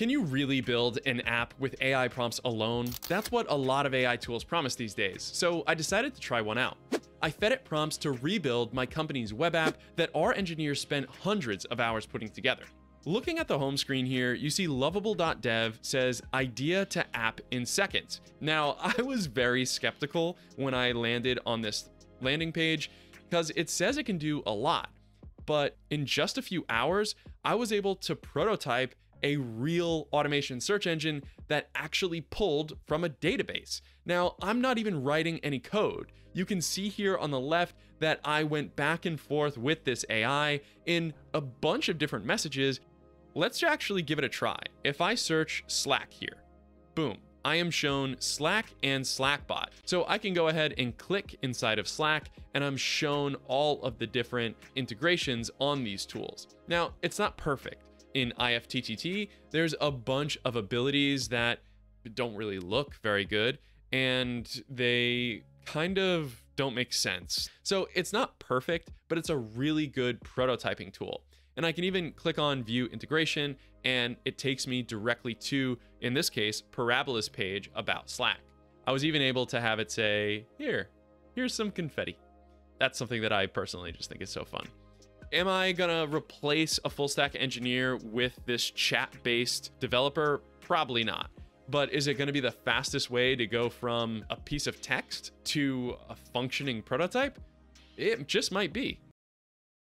Can you really build an app with AI prompts alone? That's what a lot of AI tools promise these days, so I decided to try one out. I fed it prompts to rebuild my company's web app that our engineers spent hundreds of hours putting together. Looking at the home screen here, you see lovable.dev says idea to app in seconds. Now, I was very skeptical when I landed on this landing page because it says it can do a lot, but in just a few hours, I was able to prototype a real automation search engine that actually pulled from a database. Now, I'm not even writing any code. You can see here on the left that I went back and forth with this AI in a bunch of different messages. Let's actually give it a try. If I search Slack here, boom, I am shown Slack and Slackbot. So I can go ahead and click inside of Slack and I'm shown all of the different integrations on these tools. Now, it's not perfect. In IFTTT, there's a bunch of abilities that don't really look very good and they kind of don't make sense. So it's not perfect, but it's a really good prototyping tool. And I can even click on view integration and it takes me directly to, in this case, Parabola's page about Slack. I was even able to have it say, here's some confetti. That's something that I personally just think is so fun. Am I gonna replace a full stack engineer with this chat-based developer? Probably not. But is it gonna be the fastest way to go from a piece of text to a functioning prototype? It just might be.